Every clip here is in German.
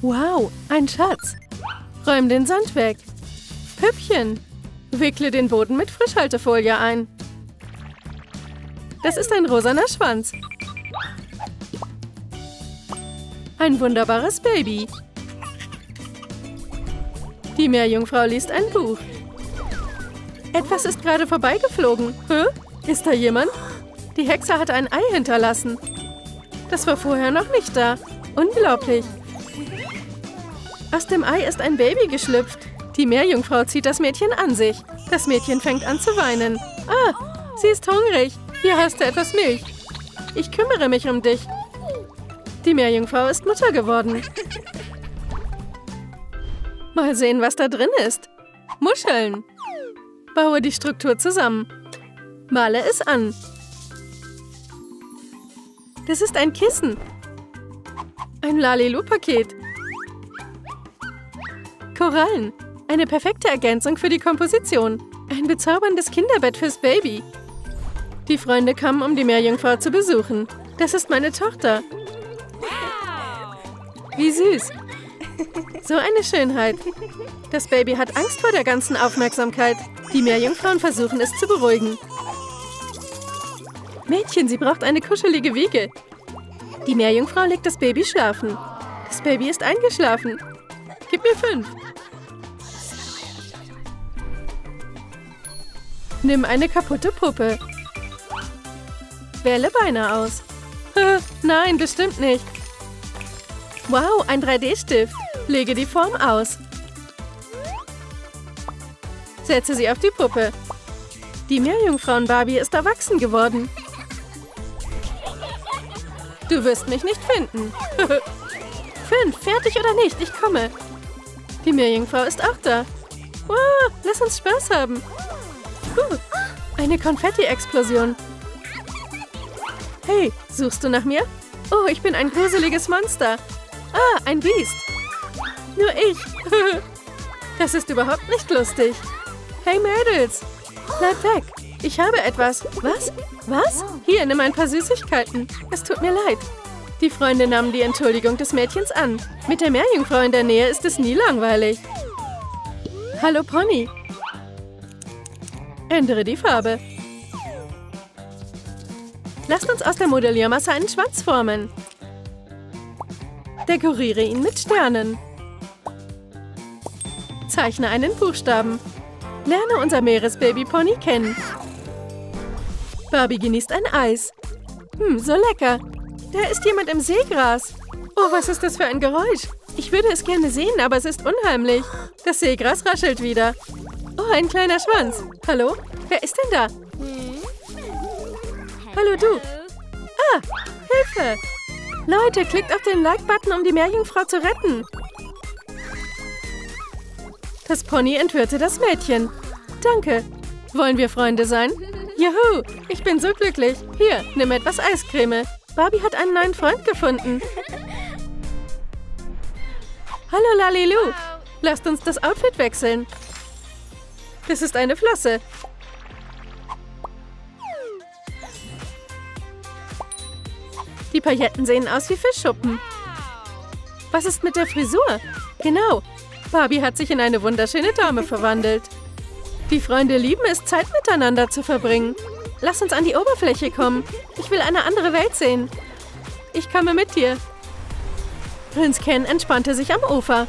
Wow, ein Schatz. Räum den Sand weg. Püppchen. Wickle den Boden mit Frischhaltefolie ein. Das ist ein rosaner Schwanz. Ein wunderbares Baby. Die Meerjungfrau liest ein Buch. Etwas ist gerade vorbeigeflogen. Hä? Ist da jemand? Die Hexe hat ein Ei hinterlassen. Das war vorher noch nicht da. Unglaublich. Aus dem Ei ist ein Baby geschlüpft. Die Meerjungfrau zieht das Mädchen an sich. Das Mädchen fängt an zu weinen. Ah, sie ist hungrig. Hier hast du etwas Milch. Ich kümmere mich um dich. Die Meerjungfrau ist Mutter geworden. Mal sehen, was da drin ist. Muscheln. Baue die Struktur zusammen. Male es an. Das ist ein Kissen. Ein Lalilu-Paket. Korallen. Eine perfekte Ergänzung für die Komposition. Ein bezauberndes Kinderbett fürs Baby. Die Freunde kamen, um die Meerjungfrau zu besuchen. Das ist meine Tochter. Wie süß. So eine Schönheit. Das Baby hat Angst vor der ganzen Aufmerksamkeit. Die Meerjungfrauen versuchen, es zu beruhigen. Mädchen, sie braucht eine kuschelige Wiege. Die Meerjungfrau legt das Baby schlafen. Das Baby ist eingeschlafen. Gib mir 5. Nimm eine kaputte Puppe. Wähle Beine aus. Nein, bestimmt nicht. Wow, ein 3D-Stift. Lege die Form aus. Setze sie auf die Puppe. Die Meerjungfrauen-Barbie ist erwachsen geworden. Du wirst mich nicht finden. 5, fertig oder nicht, ich komme. Die Meerjungfrau ist auch da. Wow, lass uns Spaß haben. Eine Konfetti-Explosion. Hey, suchst du nach mir? Oh, ich bin ein gruseliges Monster. Ah, ein Biest. Nur ich. Das ist überhaupt nicht lustig. Hey Mädels, bleib weg. Ich habe etwas. Was? Was? Hier, nimm ein paar Süßigkeiten. Es tut mir leid. Die Freunde nahmen die Entschuldigung des Mädchens an. Mit der Meerjungfrau in der Nähe ist es nie langweilig. Hallo Pony. Ändere die Farbe. Lasst uns aus der Modelliermasse einen Schwanz formen. Dekoriere ihn mit Sternen. Zeichne einen Buchstaben. Lerne unser Meeresbaby-Pony kennen. Barbie genießt ein Eis. Hm, so lecker. Da ist jemand im Seegras. Oh, was ist das für ein Geräusch? Ich würde es gerne sehen, aber es ist unheimlich. Das Seegras raschelt wieder. Oh, ein kleiner Schwanz. Hallo? Wer ist denn da? Hallo, du. Ah, Hilfe. Leute, klickt auf den Like-Button, um die Meerjungfrau zu retten. Das Pony entführte das Mädchen. Danke. Wollen wir Freunde sein? Juhu, ich bin so glücklich. Hier, nimm etwas Eiscreme. Barbie hat einen neuen Freund gefunden. Hallo, Lalilu. Lasst uns das Outfit wechseln. Das ist eine Flosse. Die Pailletten sehen aus wie Fischschuppen. Was ist mit der Frisur? Genau, Barbie hat sich in eine wunderschöne Dame verwandelt. Die Freunde lieben es, Zeit miteinander zu verbringen. Lass uns an die Oberfläche kommen. Ich will eine andere Welt sehen. Ich komme mit dir. Prinz Ken entspannte sich am Ufer.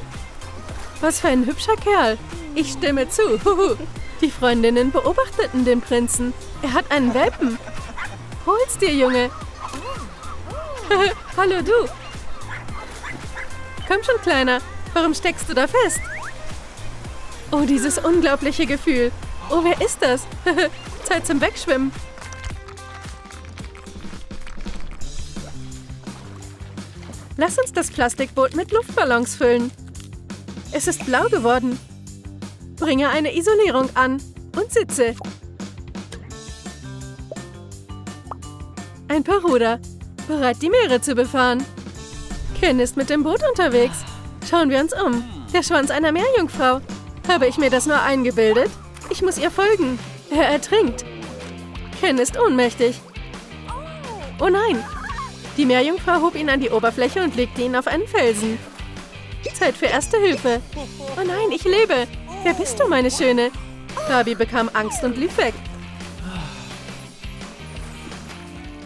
Was für ein hübscher Kerl. Ich stimme zu. Huhu. Die Freundinnen beobachteten den Prinzen. Er hat einen Welpen. Hol's dir, Junge. Hallo, du. Komm schon, Kleiner. Warum steckst du da fest? Oh, dieses unglaubliche Gefühl. Oh, wer ist das? Zeit zum Wegschwimmen. Lass uns das Plastikboot mit Luftballons füllen. Es ist blau geworden. Bringe eine Isolierung an und sitze. Ein paar Ruder. Bereit, die Meere zu befahren. Ken ist mit dem Boot unterwegs. Schauen wir uns um. Der Schwanz einer Meerjungfrau. Habe ich mir das nur eingebildet? Ich muss ihr folgen. Er ertrinkt. Ken ist ohnmächtig. Oh nein. Die Meerjungfrau hob ihn an die Oberfläche und legte ihn auf einen Felsen. Zeit für Erste Hilfe. Oh nein, ich lebe. Wer bist du, meine Schöne? Barbie bekam Angst und lief weg.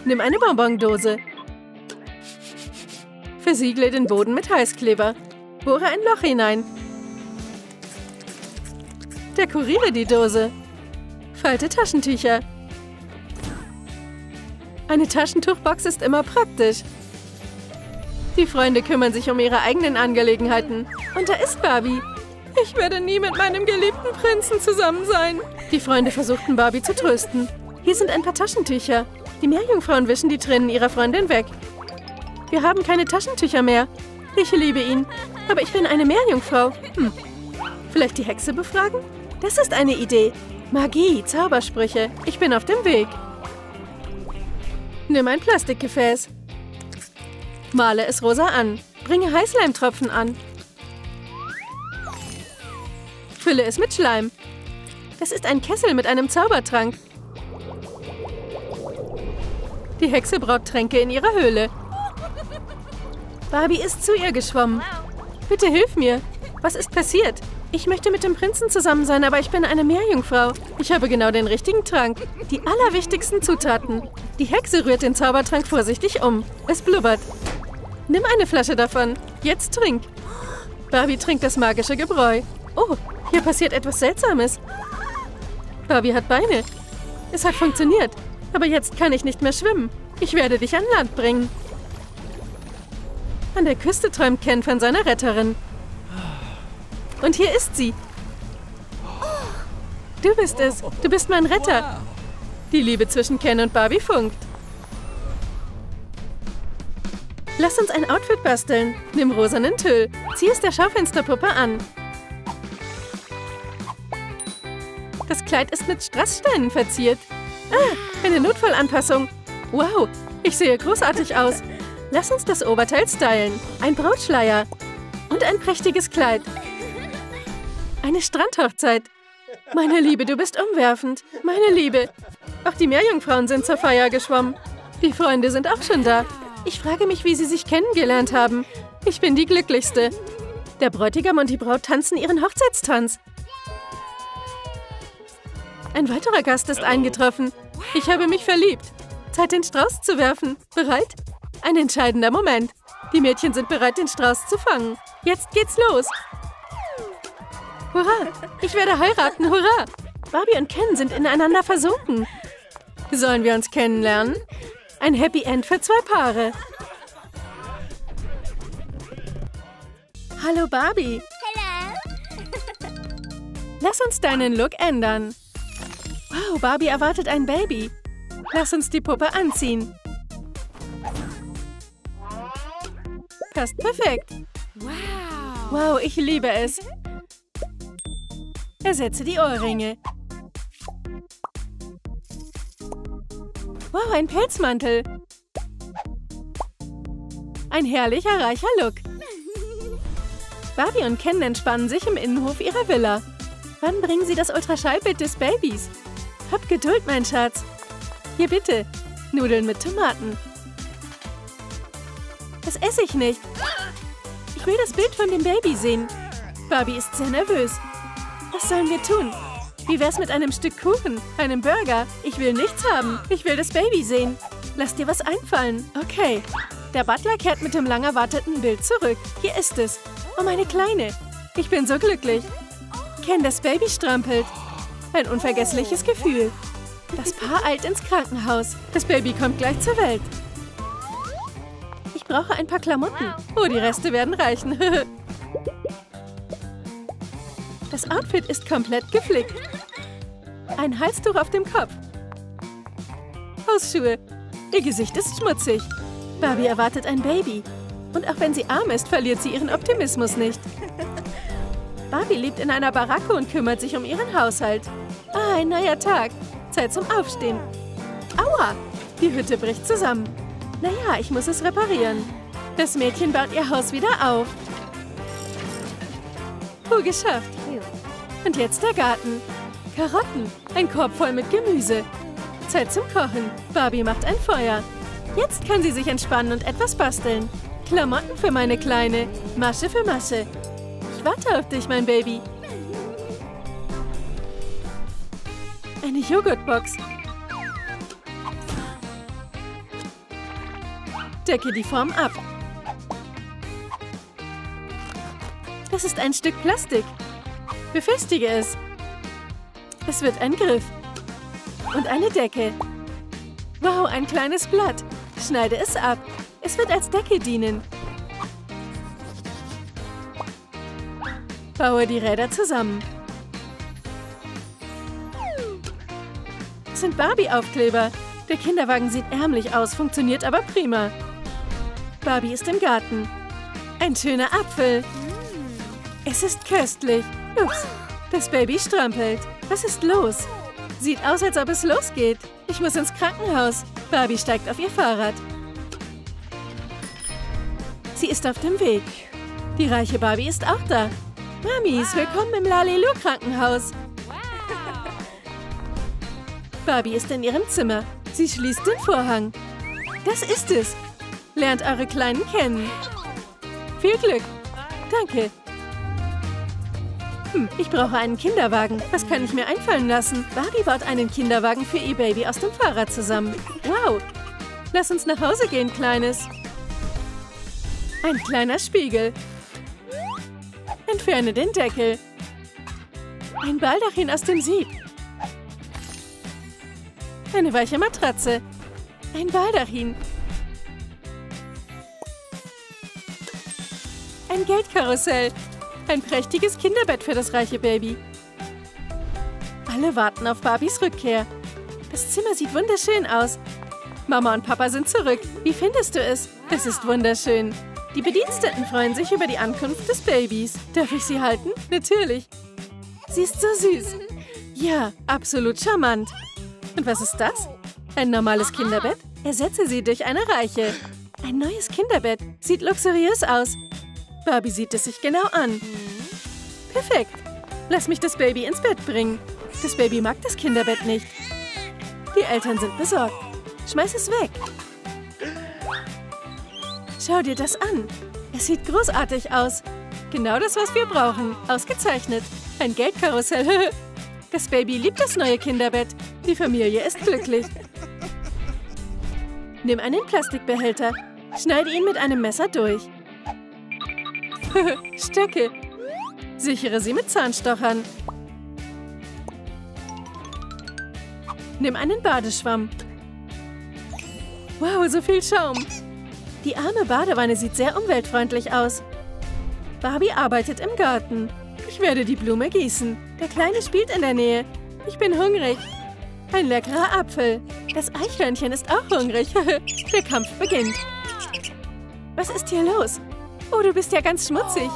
Nimm eine Bonbondose. Versiegle den Boden mit Heißkleber. Bohre ein Loch hinein. Dekoriere die Dose. Falte Taschentücher. Eine Taschentuchbox ist immer praktisch. Die Freunde kümmern sich um ihre eigenen Angelegenheiten. Und da ist Barbie. Ich werde nie mit meinem geliebten Prinzen zusammen sein. Die Freunde versuchten, Barbie zu trösten. Hier sind ein paar Taschentücher. Die Meerjungfrauen wischen die Tränen ihrer Freundin weg. Wir haben keine Taschentücher mehr. Ich liebe ihn. Aber ich bin eine Meerjungfrau. Vielleicht die Hexe befragen? Das ist eine Idee. Magie, Zaubersprüche. Ich bin auf dem Weg. Nimm ein Plastikgefäß. Male es rosa an. Bringe Heißleimtropfen an. Fülle es mit Schleim. Das ist ein Kessel mit einem Zaubertrank. Die Hexe braut Tränke in ihrer Höhle. Barbie ist zu ihr geschwommen. Bitte hilf mir. Was ist passiert? Ich möchte mit dem Prinzen zusammen sein, aber ich bin eine Meerjungfrau. Ich habe genau den richtigen Trank. Die allerwichtigsten Zutaten. Die Hexe rührt den Zaubertrank vorsichtig um. Es blubbert. Nimm eine Flasche davon. Jetzt trink. Barbie trinkt das magische Gebräu. Oh, hier passiert etwas Seltsames. Barbie hat Beine. Es hat funktioniert. Aber jetzt kann ich nicht mehr schwimmen. Ich werde dich an Land bringen. An der Küste träumt Ken von seiner Retterin. Und hier ist sie. Du bist es. Du bist mein Retter. Die Liebe zwischen Ken und Barbie funkt. Lass uns ein Outfit basteln. Nimm rosanen Tüll. Zieh es der Schaufensterpuppe an. Das Kleid ist mit Strasssteinen verziert. Ah, eine Notfallanpassung. Wow, ich sehe großartig aus. Lass uns das Oberteil stylen. Ein Brautschleier. Und ein prächtiges Kleid. Eine Strandhochzeit. Meine Liebe, du bist umwerfend. Meine Liebe. Auch die Meerjungfrauen sind zur Feier geschwommen. Die Freunde sind auch schon da. Ich frage mich, wie sie sich kennengelernt haben. Ich bin die Glücklichste. Der Bräutigam und die Braut tanzen ihren Hochzeitstanz. Ein weiterer Gast ist eingetroffen. Ich habe mich verliebt. Zeit, den Strauß zu werfen. Bereit? Ein entscheidender Moment. Die Mädchen sind bereit, den Strauß zu fangen. Jetzt geht's los. Hurra! Ich werde heiraten, hurra! Barbie und Ken sind ineinander versunken. Sollen wir uns kennenlernen? Ein Happy End für zwei Paare. Hallo Barbie. Hallo. Lass uns deinen Look ändern. Wow, Barbie erwartet ein Baby. Lass uns die Puppe anziehen. Passt perfekt. Wow, ich liebe es. Ersetze die Ohrringe. Wow, ein Pelzmantel. Ein herrlicher, reicher Look. Barbie und Ken entspannen sich im Innenhof ihrer Villa. Wann bringen sie das Ultraschallbild des Babys? Hab Geduld, mein Schatz. Hier bitte, Nudeln mit Tomaten. Das esse ich nicht. Ich will das Bild von dem Baby sehen. Barbie ist sehr nervös. Was sollen wir tun? Wie wär's mit einem Stück Kuchen, einem Burger? Ich will nichts haben. Ich will das Baby sehen. Lass dir was einfallen. Okay. Der Butler kehrt mit dem lang erwarteten Bild zurück. Hier ist es. Oh, meine Kleine. Ich bin so glücklich. Ken, das Baby strampelt. Ein unvergessliches Gefühl. Das Paar eilt ins Krankenhaus. Das Baby kommt gleich zur Welt. Ich brauche ein paar Klamotten. Oh, die Reste werden reichen. Das Outfit ist komplett geflickt. Ein Halstuch auf dem Kopf. Hausschuhe. Ihr Gesicht ist schmutzig. Barbie erwartet ein Baby. Und auch wenn sie arm ist, verliert sie ihren Optimismus nicht. Barbie lebt in einer Baracke und kümmert sich um ihren Haushalt. Ah, ein neuer Tag. Zeit zum Aufstehen. Aua! Die Hütte bricht zusammen. Naja, ich muss es reparieren. Das Mädchen baut ihr Haus wieder auf. Oh, geschafft. Und jetzt der Garten. Karotten. Ein Korb voll mit Gemüse. Zeit zum Kochen. Barbie macht ein Feuer. Jetzt kann sie sich entspannen und etwas basteln. Klamotten für meine Kleine. Masche für Masche. Ich warte auf dich, mein Baby. Eine Joghurtbox. Decke die Form ab. Das ist ein Stück Plastik. Befestige es. Es wird ein Griff. Und eine Decke. Wow, ein kleines Blatt. Schneide es ab. Es wird als Decke dienen. Baue die Räder zusammen. Das sind Barbie-Aufkleber. Der Kinderwagen sieht ärmlich aus, funktioniert aber prima. Barbie ist im Garten. Ein schöner Apfel. Es ist köstlich. Ups, das Baby strampelt. Was ist los? Sieht aus, als ob es losgeht. Ich muss ins Krankenhaus. Barbie steigt auf ihr Fahrrad. Sie ist auf dem Weg. Die reiche Barbie ist auch da. Mamis, willkommen im Lalelu-Krankenhaus. Barbie ist in ihrem Zimmer. Sie schließt den Vorhang. Das ist es. Lernt eure Kleinen kennen. Viel Glück. Danke. Ich brauche einen Kinderwagen. Was kann ich mir einfallen lassen? Barbie baut einen Kinderwagen für ihr Baby aus dem Fahrrad zusammen. Wow. Lass uns nach Hause gehen, Kleines. Ein kleiner Spiegel. Entferne den Deckel. Ein Baldachin aus dem Sieb. Eine weiche Matratze. Ein Baldachin. Ein Geldkarussell. Ein prächtiges Kinderbett für das reiche Baby. Alle warten auf Barbies Rückkehr. Das Zimmer sieht wunderschön aus. Mama und Papa sind zurück. Wie findest du es? Es ist wunderschön. Die Bediensteten freuen sich über die Ankunft des Babys. Darf ich sie halten? Natürlich. Sie ist so süß. Ja, absolut charmant. Und was ist das? Ein normales Kinderbett? Ersetze sie durch eine reiche. Ein neues Kinderbett. Sieht luxuriös aus. Barbie sieht es sich genau an. Perfekt. Lass mich das Baby ins Bett bringen. Das Baby mag das Kinderbett nicht. Die Eltern sind besorgt. Schmeiß es weg. Schau dir das an. Es sieht großartig aus. Genau das, was wir brauchen. Ausgezeichnet. Ein Geldkarussell. Das Baby liebt das neue Kinderbett. Die Familie ist glücklich. Nimm einen Plastikbehälter. Schneide ihn mit einem Messer durch. Stöcke. Sichere sie mit Zahnstochern. Nimm einen Badeschwamm. Wow, so viel Schaum. Die arme Badewanne sieht sehr umweltfreundlich aus. Barbie arbeitet im Garten. Ich werde die Blume gießen. Der Kleine spielt in der Nähe. Ich bin hungrig. Ein leckerer Apfel. Das Eichhörnchen ist auch hungrig. Der Kampf beginnt. Was ist hier los? Oh, du bist ja ganz schmutzig.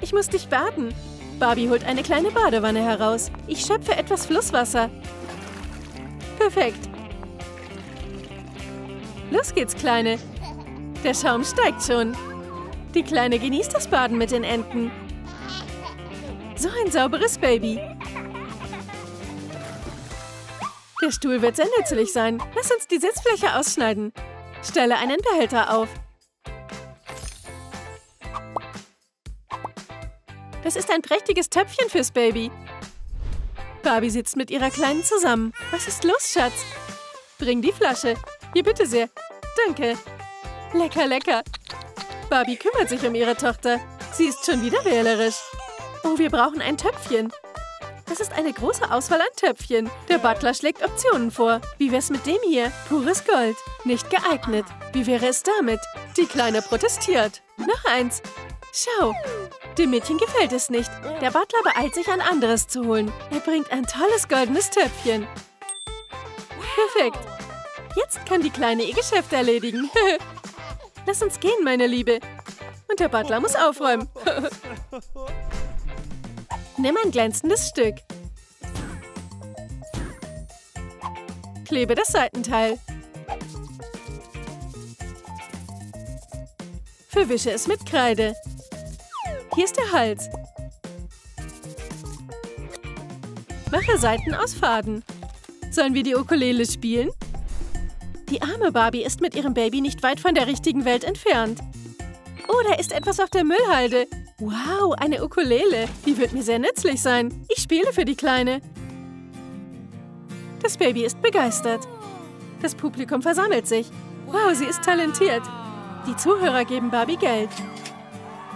Ich muss dich baden. Barbie holt eine kleine Badewanne heraus. Ich schöpfe etwas Flusswasser. Perfekt. Los geht's, Kleine. Der Schaum steigt schon. Die Kleine genießt das Baden mit den Enten. So ein sauberes Baby. Der Stuhl wird sehr nützlich sein. Lass uns die Sitzfläche ausschneiden. Stelle einen Behälter auf. Das ist ein prächtiges Töpfchen fürs Baby. Barbie sitzt mit ihrer Kleinen zusammen. Was ist los, Schatz? Bring die Flasche. Hier, bitte sehr. Danke. Lecker, lecker. Barbie kümmert sich um ihre Tochter. Sie ist schon wieder wählerisch. Oh, wir brauchen ein Töpfchen. Das ist eine große Auswahl an Töpfchen. Der Butler schlägt Optionen vor. Wie wär's mit dem hier? Pures Gold. Nicht geeignet. Wie wäre es damit? Die Kleine protestiert. Noch eins. Schau. Dem Mädchen gefällt es nicht. Der Butler beeilt sich, ein anderes zu holen. Er bringt ein tolles goldenes Töpfchen. Perfekt. Jetzt kann die Kleine ihr Geschäft erledigen. Lass uns gehen, meine Liebe. Und der Butler muss aufräumen. Nimm ein glänzendes Stück. Klebe das Seitenteil. Verwische es mit Kreide. Hier ist der Hals. Mache Seiten aus Faden. Sollen wir die Ukulele spielen? Die arme Barbie ist mit ihrem Baby nicht weit von der richtigen Welt entfernt. Oh, da ist etwas auf der Müllhalde. Wow, eine Ukulele. Die wird mir sehr nützlich sein. Ich spiele für die Kleine. Das Baby ist begeistert. Das Publikum versammelt sich. Wow, sie ist talentiert. Die Zuhörer geben Barbie Geld.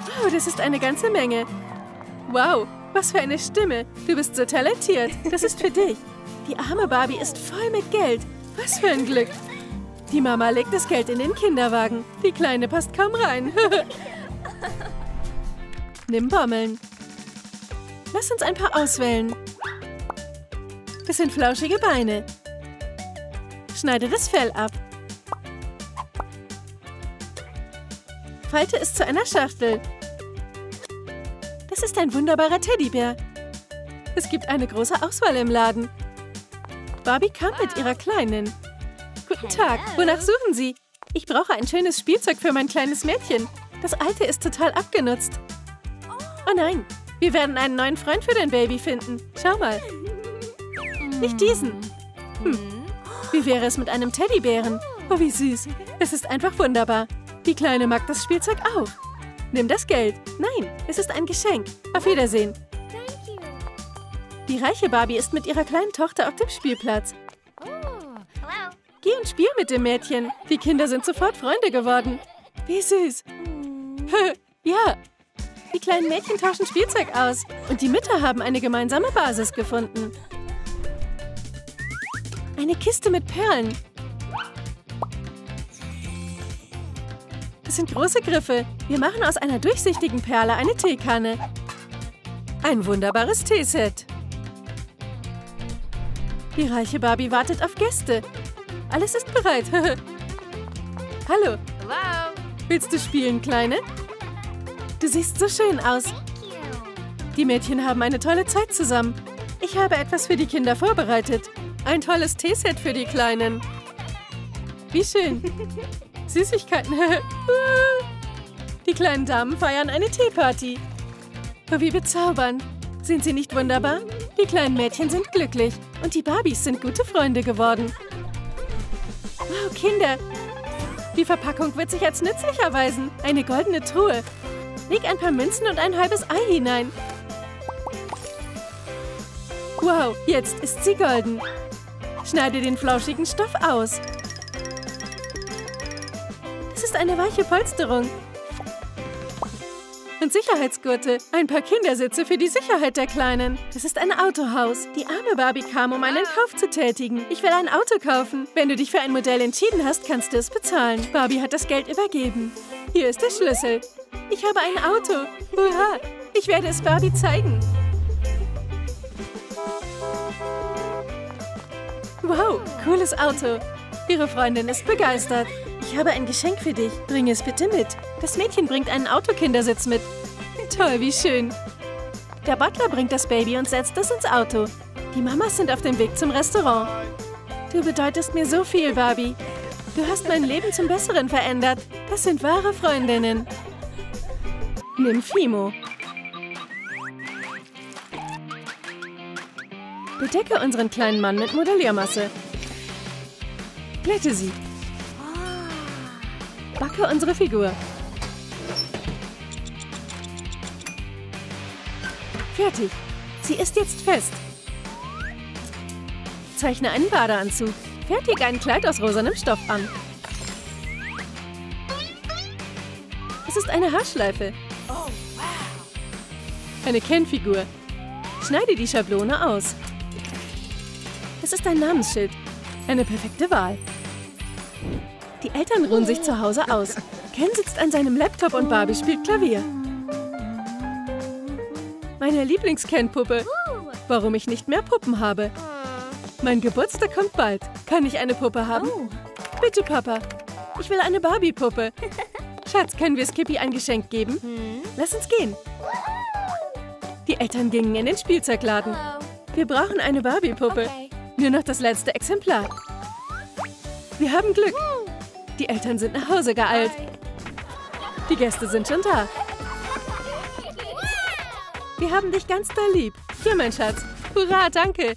Wow, das ist eine ganze Menge. Wow, was für eine Stimme. Du bist so talentiert. Das ist für dich. Die arme Barbie ist voll mit Geld. Was für ein Glück. Die Mama legt das Geld in den Kinderwagen. Die Kleine passt kaum rein. Nimm Bommeln. Lass uns ein paar auswählen. Das sind flauschige Beine. Schneide das Fell ab. Falte es zu einer Schachtel. Das ist ein wunderbarer Teddybär. Es gibt eine große Auswahl im Laden. Barbie kam mit ihrer Kleinen. Guten Tag, wonach suchen Sie? Ich brauche ein schönes Spielzeug für mein kleines Mädchen. Das alte ist total abgenutzt. Oh nein, wir werden einen neuen Freund für dein Baby finden. Schau mal. Nicht diesen. Wie wäre es mit einem Teddybären? Oh, wie süß. Es ist einfach wunderbar. Die Kleine mag das Spielzeug auch. Nimm das Geld. Nein, es ist ein Geschenk. Auf Wiedersehen. Die reiche Barbie ist mit ihrer kleinen Tochter auf dem Spielplatz. Geh und spiel mit dem Mädchen. Die Kinder sind sofort Freunde geworden. Wie süß. Ja. Die kleinen Mädchen tauschen Spielzeug aus. Und die Mütter haben eine gemeinsame Basis gefunden. Eine Kiste mit Perlen. Das sind große Griffe. Wir machen aus einer durchsichtigen Perle eine Teekanne. Ein wunderbares Teeset. Die reiche Barbie wartet auf Gäste. Alles ist bereit. Hallo. Hello. Willst du spielen, Kleine? Du siehst so schön aus. Die Mädchen haben eine tolle Zeit zusammen. Ich habe etwas für die Kinder vorbereitet. Ein tolles Teeset für die Kleinen. Wie schön. Süßigkeiten. Die kleinen Damen feiern eine Teeparty. Oh, wie bezaubernd. Sind sie nicht wunderbar? Die kleinen Mädchen sind glücklich. Und die Barbies sind gute Freunde geworden. Wow, Kinder. Die Verpackung wird sich als nützlich erweisen. Eine goldene Truhe. Leg ein paar Münzen und ein halbes Ei hinein. Wow, jetzt ist sie golden. Schneide den flauschigen Stoff aus. Das ist eine weiche Polsterung. Und Sicherheitsgurte. Ein paar Kindersitze für die Sicherheit der Kleinen. Das ist ein Autohaus. Die arme Barbie kam, um einen Kauf zu tätigen. Ich will ein Auto kaufen. Wenn du dich für ein Modell entschieden hast, kannst du es bezahlen. Barbie hat das Geld übergeben. Hier ist der Schlüssel. Ich habe ein Auto. Hurra! Ich werde es Barbie zeigen. Wow, cooles Auto. Ihre Freundin ist begeistert. Ich habe ein Geschenk für dich. Bring es bitte mit. Das Mädchen bringt einen Autokindersitz mit. Toll, wie schön. Der Butler bringt das Baby und setzt es ins Auto. Die Mamas sind auf dem Weg zum Restaurant. Du bedeutest mir so viel, Barbie. Du hast mein Leben zum Besseren verändert. Das sind wahre Freundinnen. Nimm Fimo. Bedecke unseren kleinen Mann mit Modelliermasse. Glätte sie. Backe unsere Figur. Fertig. Sie ist jetzt fest. Zeichne einen Badeanzug. Fertige ein Kleid aus rosanem Stoff an. Es ist eine Haarschleife. Eine Ken-Figur. Schneide die Schablone aus. Es ist ein Namensschild. Eine perfekte Wahl. Die Eltern ruhen sich zu Hause aus. Ken sitzt an seinem Laptop und Barbie spielt Klavier. Meine Lieblings-Ken-Puppe. Warum ich nicht mehr Puppen habe. Mein Geburtstag kommt bald. Kann ich eine Puppe haben? Bitte, Papa. Ich will eine Barbie-Puppe. Schatz, können wir Skippy ein Geschenk geben? Lass uns gehen. Die Eltern gingen in den Spielzeugladen. Wir brauchen eine Barbie-Puppe. Nur noch das letzte Exemplar. Wir haben Glück. Die Eltern sind nach Hause geeilt. Die Gäste sind schon da. Wir haben dich ganz doll lieb. Hier, mein Schatz. Hurra, danke.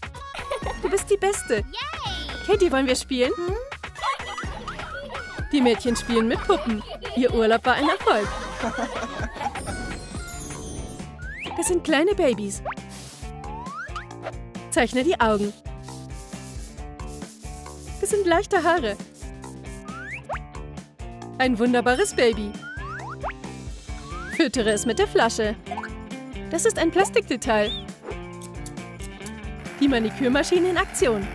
Du bist die Beste. Katie, wollen wir spielen? Die Mädchen spielen mit Puppen. Ihr Urlaub war ein Erfolg. Das sind kleine Babys. Zeichne die Augen. Das sind leichte Haare. Ein wunderbares Baby. Füttere es mit der Flasche. Das ist ein Plastikdetail. Die Manikürmaschine in Aktion.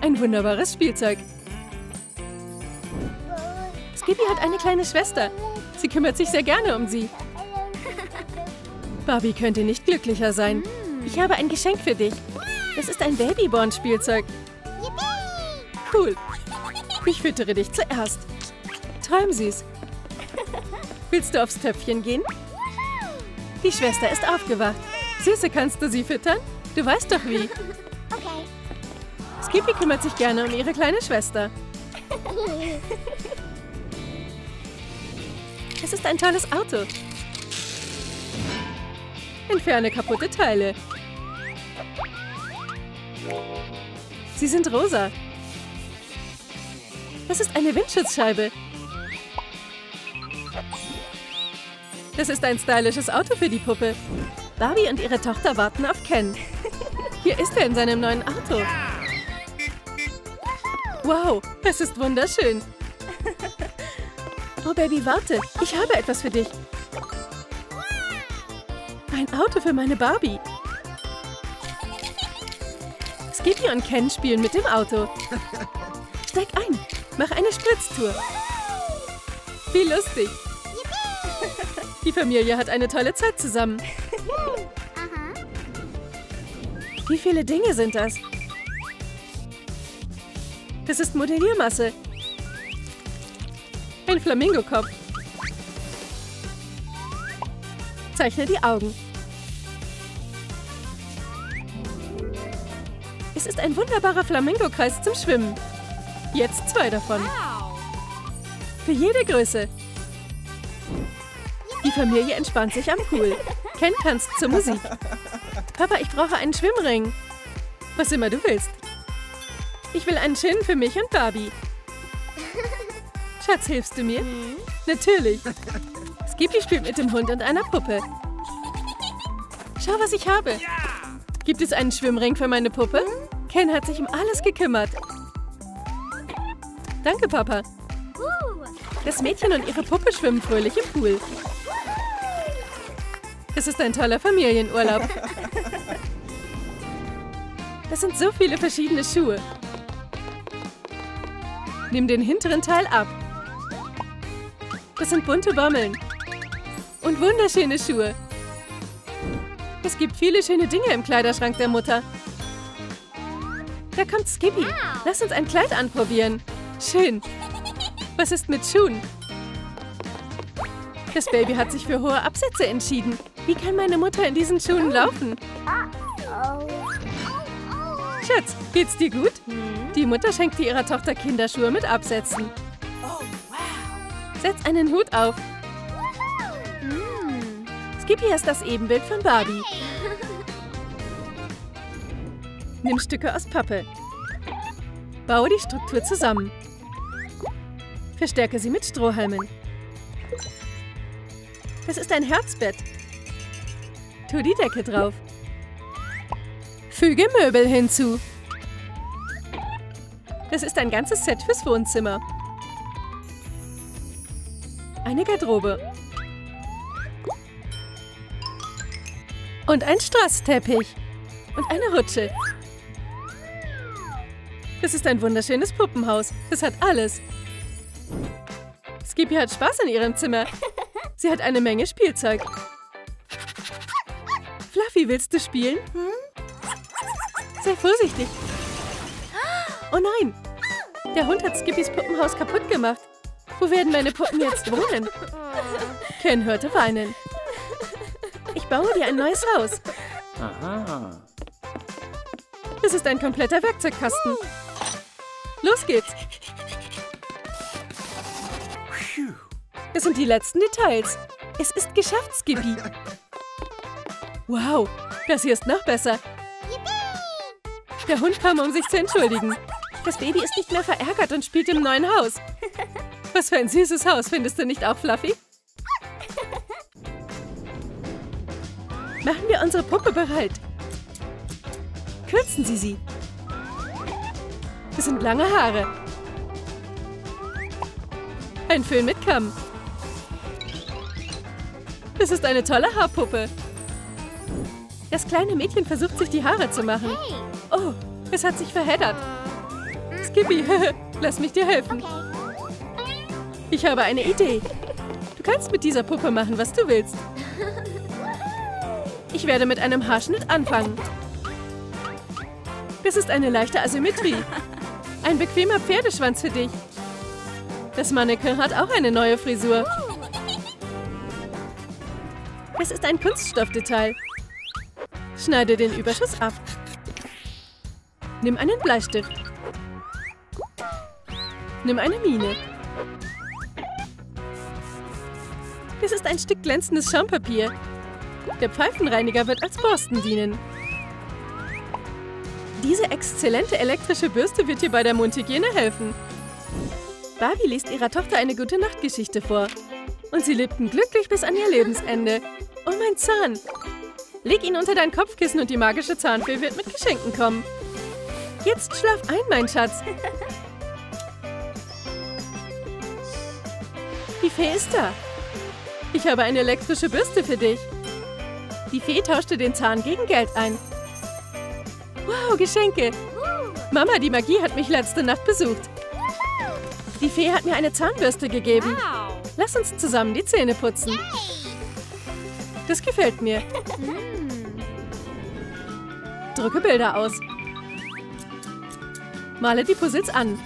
Ein wunderbares Spielzeug. Skippy hat eine kleine Schwester. Sie kümmert sich sehr gerne um sie. Barbie könnte nicht glücklicher sein. Ich habe ein Geschenk für dich. Das ist ein Babyborn-Spielzeug. Cool. Ich füttere dich zuerst. Träum süß. Willst du aufs Töpfchen gehen? Die Schwester ist aufgewacht. Süße, kannst du sie füttern? Du weißt doch wie. Okay. Skippy kümmert sich gerne um ihre kleine Schwester. Es ist ein tolles Auto. Entferne kaputte Teile. Sie sind rosa. Das ist eine Windschutzscheibe. Das ist ein stylisches Auto für die Puppe. Barbie und ihre Tochter warten auf Ken. Hier ist er in seinem neuen Auto. Wow, das ist wunderschön. Oh, Baby, warte. Ich habe etwas für dich. Ein Auto für meine Barbie. Skippy und Ken spielen mit dem Auto. Steig ein. Mach eine Spritztour. Wie lustig. Die Familie hat eine tolle Zeit zusammen. Wie viele Dinge sind das? Das ist Modelliermasse. Ein Flamingokopf. Zeichne die Augen. Es ist ein wunderbarer Flamingokreis zum Schwimmen. Jetzt 2 davon. Für jede Größe. Die Familie entspannt sich am Pool. Ken tanzt zur Musik. Papa, ich brauche einen Schwimmring. Was immer du willst. Ich will einen Gin für mich und Barbie. Schatz, hilfst du mir? Mhm. Natürlich. Skippy spielt mit dem Hund und einer Puppe. Schau, was ich habe. Gibt es einen Schwimmring für meine Puppe? Ken hat sich um alles gekümmert. Danke, Papa. Das Mädchen und ihre Puppe schwimmen fröhlich im Pool. Es ist ein toller Familienurlaub. Das sind so viele verschiedene Schuhe. Nimm den hinteren Teil ab. Das sind bunte Bommeln. Und wunderschöne Schuhe. Es gibt viele schöne Dinge im Kleiderschrank der Mutter. Da kommt Skippy. Lass uns ein Kleid anprobieren. Schön. Was ist mit Schuhen? Das Baby hat sich für hohe Absätze entschieden. Wie kann meine Mutter in diesen Schuhen laufen? Schatz, geht's dir gut? Die Mutter schenkte ihrer Tochter Kinderschuhe mit Absätzen. Setz einen Hut auf. Skippy ist das Ebenbild von Barbie. Nimm Stücke aus Pappe. Baue die Struktur zusammen. Verstärke sie mit Strohhalmen. Das ist ein Herzbett. Tu die Decke drauf. Füge Möbel hinzu. Das ist ein ganzes Set fürs Wohnzimmer. Eine Garderobe. Und ein Strassteppich. Und eine Rutsche. Das ist ein wunderschönes Puppenhaus. Es hat alles. Skippy hat Spaß in ihrem Zimmer. Sie hat eine Menge Spielzeug. Fluffy, willst du spielen? Sei vorsichtig. Oh nein! Der Hund hat Skippys Puppenhaus kaputt gemacht. Wo werden meine Puppen jetzt wohnen? Ken hörte weinen. Ich baue dir ein neues Haus. Das ist ein kompletter Werkzeugkasten. Los geht's! Das sind die letzten Details. Es ist geschafft, Skippy. Wow, das hier ist noch besser. Der Hund kam, um sich zu entschuldigen. Das Baby ist nicht mehr verärgert und spielt im neuen Haus. Was für ein süßes Haus, findest du nicht auch, Fluffy? Machen wir unsere Puppe bereit. Kürzen Sie sie. Das sind lange Haare. Ein Föhn mit Kamm. Das ist eine tolle Haarpuppe. Das kleine Mädchen versucht, sich die Haare zu machen. Oh, es hat sich verheddert. Skippy, lass mich dir helfen. Ich habe eine Idee. Du kannst mit dieser Puppe machen, was du willst. Ich werde mit einem Haarschnitt anfangen. Das ist eine leichte Asymmetrie. Ein bequemer Pferdeschwanz für dich. Das Mannequin hat auch eine neue Frisur. Es ist ein Kunststoffdetail. Schneide den Überschuss ab. Nimm einen Bleistift. Nimm eine Mine. Das ist ein Stück glänzendes Schaumpapier. Der Pfeifenreiniger wird als Borsten dienen. Diese exzellente elektrische Bürste wird dir bei der Mundhygiene helfen. Barbie liest ihrer Tochter eine Gute-Nacht-Geschichte vor. Und sie lebten glücklich bis an ihr Lebensende. Oh, mein Zahn! Leg ihn unter dein Kopfkissen und die magische Zahnfee wird mit Geschenken kommen. Jetzt schlaf ein, mein Schatz. Die Fee ist da. Ich habe eine elektrische Bürste für dich. Die Fee tauschte den Zahn gegen Geld ein. Wow, Geschenke. Mama, die Magie hat mich letzte Nacht besucht. Die Fee hat mir eine Zahnbürste gegeben. Lass uns zusammen die Zähne putzen. Das gefällt mir. Drücke Bilder aus. Male die Puzzles an.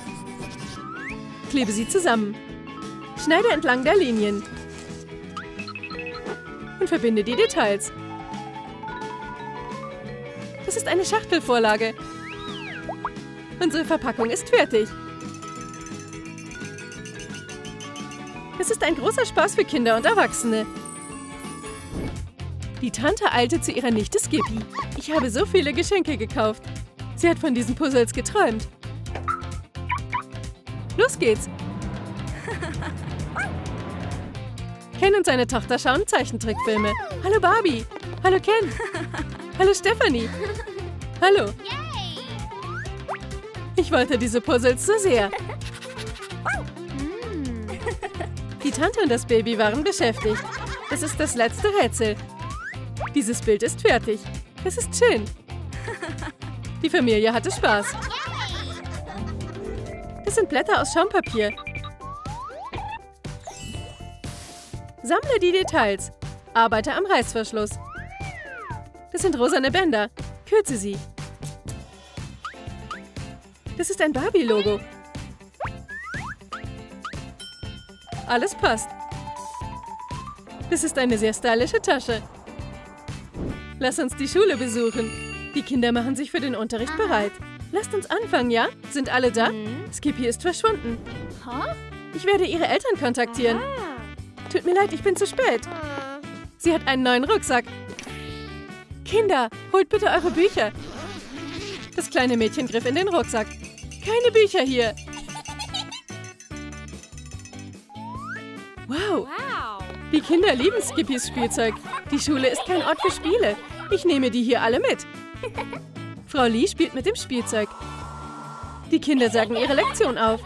Klebe sie zusammen. Schneide entlang der Linien. Und verbinde die Details. Das ist eine Schachtelvorlage. Unsere Verpackung ist fertig. Es ist ein großer Spaß für Kinder und Erwachsene. Die Tante eilte zu ihrer Nichte Skippy. Ich habe so viele Geschenke gekauft. Sie hat von diesen Puzzles geträumt. Los geht's! Ken und seine Tochter schauen Zeichentrickfilme. Hallo Barbie! Hallo Ken! Hallo Stephanie! Hallo! Ich wollte diese Puzzles so sehr. Die Tante und das Baby waren beschäftigt. Das ist das letzte Rätsel. Dieses Bild ist fertig. Es ist schön. Die Familie hatte Spaß. Es sind Blätter aus Schaumpapier. Sammle die Details. Arbeite am Reißverschluss. Das sind rosane Bänder. Kürze sie. Das ist ein Barbie-Logo. Alles passt. Das ist eine sehr stylische Tasche. Lass uns die Schule besuchen. Die Kinder machen sich für den Unterricht bereit. Lasst uns anfangen, ja? Sind alle da? Skippy ist verschwunden. Ich werde ihre Eltern kontaktieren. Tut mir leid, ich bin zu spät. Sie hat einen neuen Rucksack. Kinder, holt bitte eure Bücher. Das kleine Mädchen griff in den Rucksack. Keine Bücher hier. Wow. Die Kinder lieben Skippys Spielzeug. Die Schule ist kein Ort für Spiele. Ich nehme die hier alle mit. Frau Lee spielt mit dem Spielzeug. Die Kinder sagen ihre Lektion auf.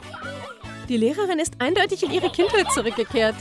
Die Lehrerin ist eindeutig in ihre Kindheit zurückgekehrt.